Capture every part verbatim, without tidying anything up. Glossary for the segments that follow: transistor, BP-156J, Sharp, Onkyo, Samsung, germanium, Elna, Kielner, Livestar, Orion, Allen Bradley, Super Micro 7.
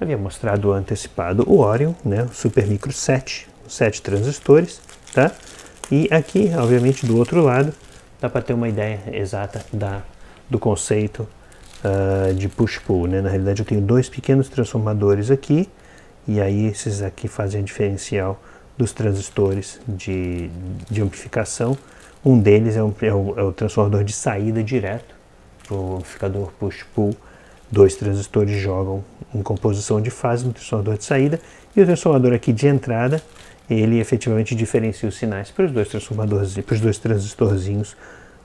Havia mostrado antecipado o Orion, né, o Super Micro sete, sete transistores, tá? E aqui, obviamente, do outro lado, dá para ter uma ideia exata da, do conceito uh, de push-pull, né? Na realidade, eu tenho dois pequenos transformadores aqui, e aí esses aqui fazem a diferencial dos transistores de, de amplificação. Um deles é, um, é, o, é o transformador de saída direto, o amplificador push-pull. Dois transistores jogam em composição de fase no transformador de saída, e o transformador aqui de entrada, ele efetivamente diferencia os sinais para os dois transformadores, para os dois transistorzinhos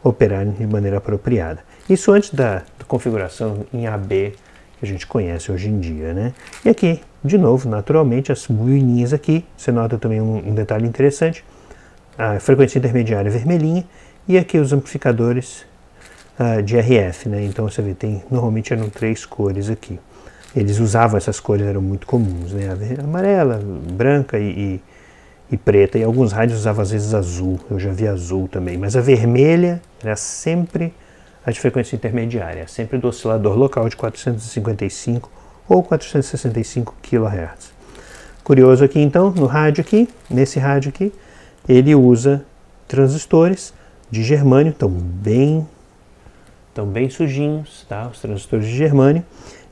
operarem de maneira apropriada. Isso antes da, da configuração em A B que a gente conhece hoje em dia, né? E aqui, de novo, naturalmente, as buinhas aqui, você nota também um, um detalhe interessante, a frequência intermediária vermelhinha, e aqui os amplificadores Uh, de R F, né? Então você vê, tem, normalmente eram três cores aqui. Eles usavam essas cores, eram muito comuns, né? Amarela, branca e, e, e preta, e alguns rádios usavam às vezes azul, eu já vi azul também, mas a vermelha era sempre a de frequência intermediária, sempre do oscilador local de quatrocentos e cinquenta e cinco ou quatrocentos e sessenta e cinco kHz. Curioso aqui então, no rádio aqui, nesse rádio aqui, ele usa transistores de germânio, então bem... Estão bem sujinhos, tá? Os transistores de germânio.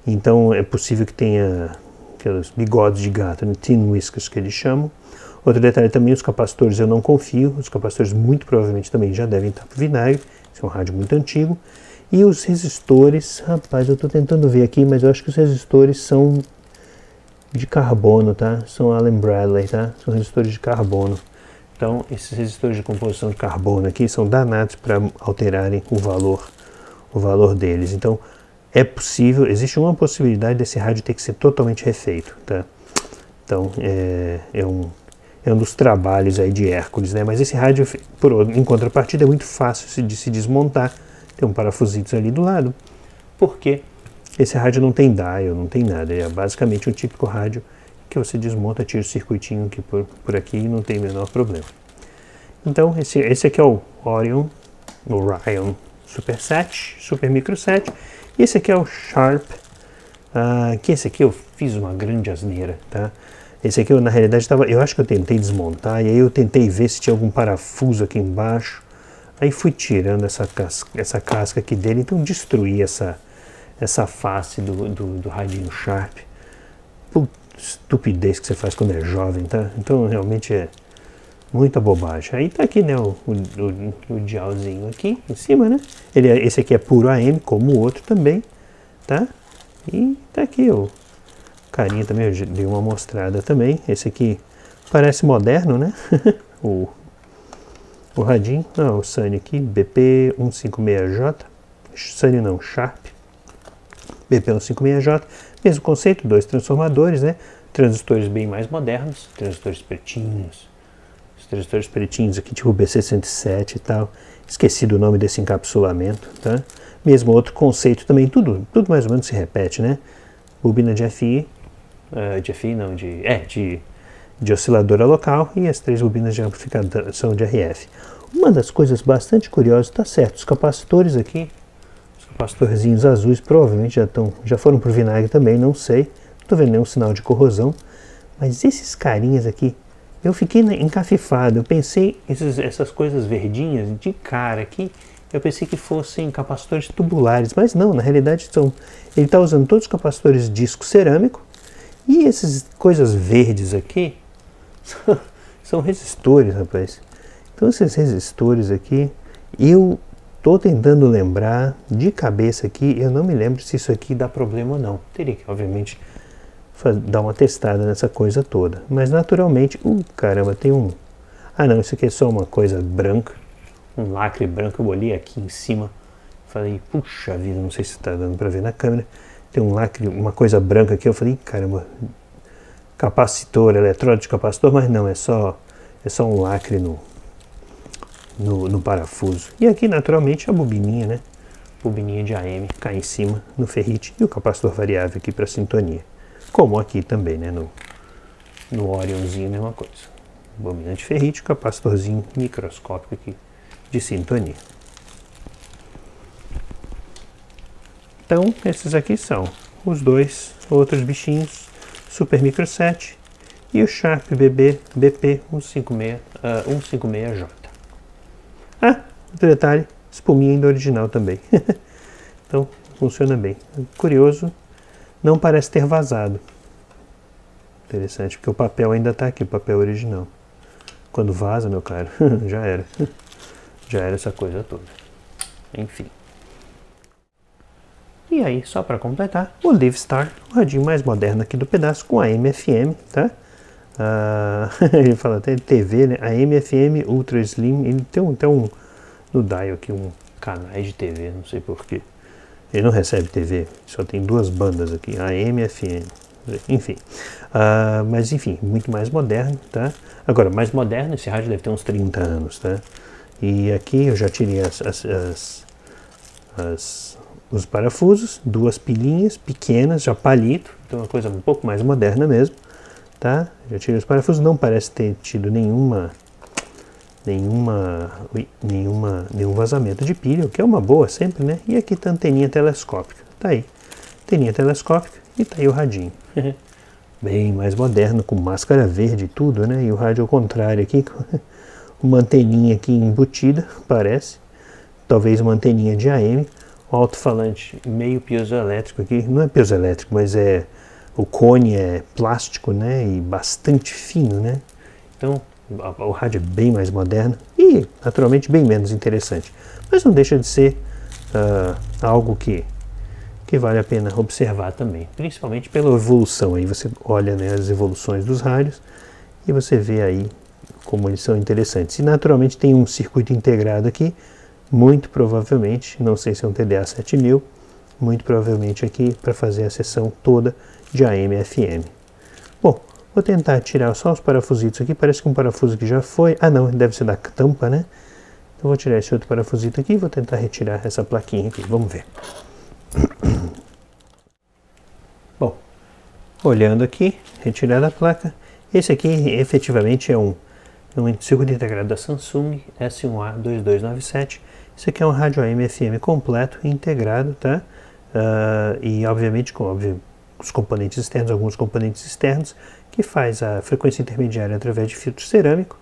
Então é possível que tenha aqueles bigodes de gato, né? Tin whiskers que eles chamam. Outro detalhe também, os capacitores eu não confio. Os capacitores muito provavelmente também já devem estar pro vinagre. Esse é um rádio muito antigo. E os resistores, rapaz, eu estou tentando ver aqui, mas eu acho que os resistores são de carbono, tá? São Allen Bradley, tá? São resistores de carbono. Então esses resistores de composição de carbono aqui são danados para alterarem o valor o valor deles. Então é possível, existe uma possibilidade desse rádio ter que ser totalmente refeito, tá? Então é, é, um, é um dos trabalhos aí de Hércules, né? Mas esse rádio, por, em contrapartida, é muito fácil de se desmontar, tem um parafusitos ali do lado, porque esse rádio não tem dial, não tem nada, é basicamente um típico rádio que você desmonta, tira o circuitinho aqui por, por aqui e não tem o menor problema. Então esse, esse aqui é o Orion, o Orion Super sete, Super Micro sete, e esse aqui é o Sharp, uh, que esse aqui eu fiz uma grande asneira, tá? Esse aqui eu, na realidade, tava, eu acho que eu tentei desmontar, e aí eu tentei ver se tinha algum parafuso aqui embaixo, aí fui tirando essa casca, essa casca aqui dele, então destruí essa, essa face do, do, do radinho Sharp. Puta estupidez que você faz quando é jovem, tá? Então realmente é muita bobagem. Aí tá aqui, né, o, o, o dialzinho aqui em cima, né? Ele, esse aqui é puro A M, como o outro também, tá? E tá aqui o carinha também, eu dei uma mostrada também. Esse aqui parece moderno, né? o, o radinho, não, o Sunny aqui, B P um cinco seis J, Sunny não, Sharp, B P um cinco seis J, mesmo conceito, dois transformadores, né? Transistores bem mais modernos, transistores pretinhos, transistores pretinhos aqui, tipo B C cento e sete e tal. Esqueci do nome desse encapsulamento, tá? Mesmo outro conceito também, tudo, tudo mais ou menos se repete, né? Bobina de F I, uh, de F I não, de, é, de, de osciladora local, e as três bobinas de amplificação de R F. Uma das coisas bastante curiosas, tá certo, os capacitores aqui, os capacitorzinhos azuis provavelmente já, tão, já foram pro vinagre também, não sei, não tô vendo nenhum sinal de corrosão, mas esses carinhas aqui, eu fiquei encafifado, eu pensei, esses, essas coisas verdinhas de cara aqui, eu pensei que fossem capacitores tubulares, mas não, na realidade são, ele está usando todos os capacitores disco cerâmico, e essas coisas verdes aqui são, são resistores, rapaz. Então esses resistores aqui, eu estou tentando lembrar de cabeça aqui, eu não me lembro se isso aqui dá problema ou não, teria que, obviamente, dar uma testada nessa coisa toda, mas naturalmente, uh, caramba, tem um, ah não, isso aqui é só uma coisa branca, um lacre branco, eu olhei aqui em cima, falei, puxa vida, não sei se está dando para ver na câmera, tem um lacre, uma coisa branca aqui, eu falei, caramba, capacitor, eletrodo de capacitor, mas não, é só, é só um lacre no, no, no parafuso, e aqui naturalmente a bobininha, né, bobininha de A M, cá em cima, no ferrite, e o capacitor variável aqui para sintonia. Como aqui também, né, no, no Orionzinho, a mesma coisa. Bobina de ferrite, capacitorzinho microscópico aqui de sintonia. Então, esses aqui são os dois outros bichinhos Super Micro sete e o Sharp B P um cinco seis J. Ah, outro detalhe, espuminha ainda original também. Então funciona bem. Curioso, não parece ter vazado. Interessante, porque o papel ainda está aqui, o papel original. Quando vaza, meu caro, já era. Já era essa coisa toda. Enfim. E aí, só para completar, o Livestar, o radinho mais moderno aqui do pedaço, com a M F M, tá? Ah, ele fala até T V, né? A M F M Ultra Slim, ele tem um, tem um no dial aqui, um canais de T V, não sei porquê. Ele não recebe T V, só tem duas bandas aqui, a M F M. Enfim, uh, mas enfim, muito mais moderno, tá? Agora, mais moderno, esse rádio deve ter uns trinta anos, tá? E aqui eu já tirei as, as, as, as, os parafusos, duas pilinhas pequenas, já palito, então uma coisa um pouco mais moderna mesmo, tá? Já tirei os parafusos, não parece ter tido nenhuma, nenhuma, nenhuma, nenhum vazamento de pilha, o que é uma boa sempre, né? E aqui tá a anteninha telescópica, tá aí, anteninha telescópica. E tá aí o radinho, bem mais moderno, com máscara verde e tudo, né? E o rádio ao contrário aqui, com uma anteninha aqui embutida, parece. Talvez uma anteninha de A M, um alto-falante meio piezoelétrico aqui. Não é piezoelétrico, mas é... o cone é plástico, né? E bastante fino, né? Então, a, o rádio é bem mais moderno e, naturalmente, bem menos interessante. Mas não deixa de ser uh, algo que... que vale a pena observar também, principalmente pela evolução. Aí você olha, né, as evoluções dos rádios e você vê aí como eles são interessantes. E naturalmente tem um circuito integrado aqui, muito provavelmente, não sei se é um T D A sete mil, muito provavelmente aqui para fazer a sessão toda de A M F M. Bom, vou tentar tirar só os parafusitos aqui, parece que um parafuso que já foi, ah não, deve ser da tampa, né? Então vou tirar esse outro parafusito aqui e vou tentar retirar essa plaquinha aqui, vamos ver. Bom, olhando aqui, retirada a placa, esse aqui efetivamente é um, um circuito integrado da Samsung S um A dois dois nove sete, isso aqui é um rádio A M F M completo, integrado, tá? Uh, e obviamente com óbvio, os componentes externos, alguns componentes externos, que faz a frequência intermediária através de filtro cerâmico,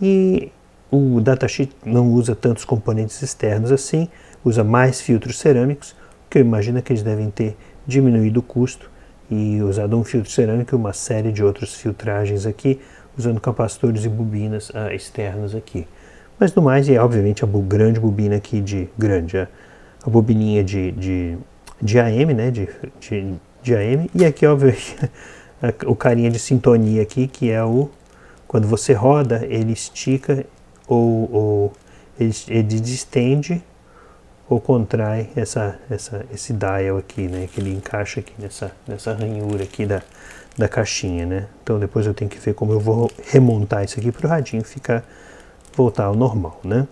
e o datasheet não usa tantos componentes externos assim, usa mais filtros cerâmicos, que eu imagino que eles devem ter diminuído o custo e usado um filtro cerâmico e uma série de outras filtragens aqui, usando capacitores e bobinas ah, externas aqui. Mas no mais, é obviamente a grande bobina aqui de... grande, a, a bobininha de, de, de A M, né, de, de, de A M, e aqui, obviamente, o carinha de sintonia aqui, que é o... quando você roda, ele estica ou, ou ele, ele distende ou contrai essa, essa, esse dial aqui, né, que ele encaixa aqui nessa, nessa ranhura aqui da, da caixinha, né. Então depois eu tenho que ver como eu vou remontar isso aqui para o radinho ficar, voltar ao normal, né.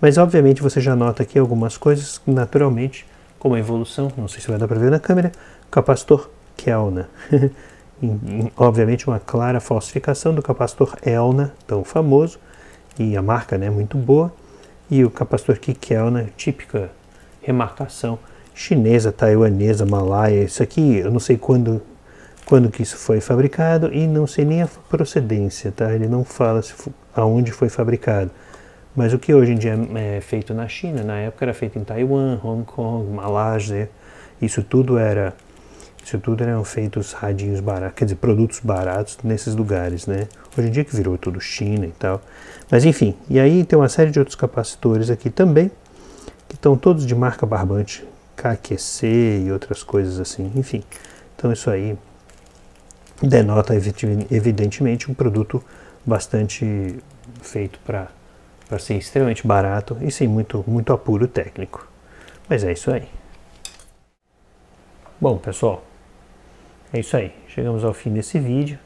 Mas obviamente você já nota aqui algumas coisas, naturalmente, como a evolução, não sei se vai dar para ver na câmera, capacitor Kielner, obviamente uma clara falsificação do capacitor Elna, tão famoso, e a marca, né, muito boa, e o capacitor Kielner, típica remarcação chinesa, taiwanesa, malaia. Isso aqui eu não sei quando, quando que isso foi fabricado e não sei nem a procedência, tá? Ele não fala se, aonde foi fabricado, mas o que hoje em dia é feito na China, na época era feito em Taiwan, Hong Kong, Malásia, isso tudo era, isso tudo eram feitos radinhos baratos, quer dizer, produtos baratos nesses lugares, né? Hoje em dia que virou tudo China e tal, mas enfim, e aí tem uma série de outros capacitores aqui também, que estão todos de marca barbante, K Q C e outras coisas assim, enfim. Então isso aí denota evidentemente um produto bastante feito para para ser extremamente barato e sem muito, muito apuro técnico, mas é isso aí. Bom pessoal, é isso aí, chegamos ao fim desse vídeo,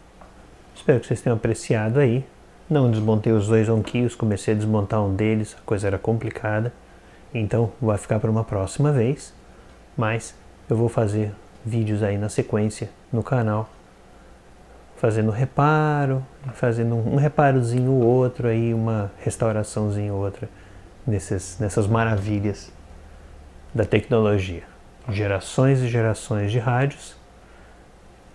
espero que vocês tenham apreciado aí. Não desmontei os dois Onkyos, comecei a desmontar um deles, a coisa era complicada, então vai ficar para uma próxima vez, mas eu vou fazer vídeos aí na sequência no canal, fazendo reparo, fazendo um reparozinho ou outro aí, uma restauraçãozinha ou outra, nesses, nessas maravilhas da tecnologia, gerações e gerações de rádios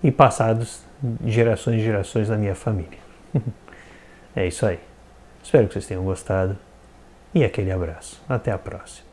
e passados gerações e gerações da minha família. É isso aí. Espero que vocês tenham gostado. E aquele abraço. Até a próxima.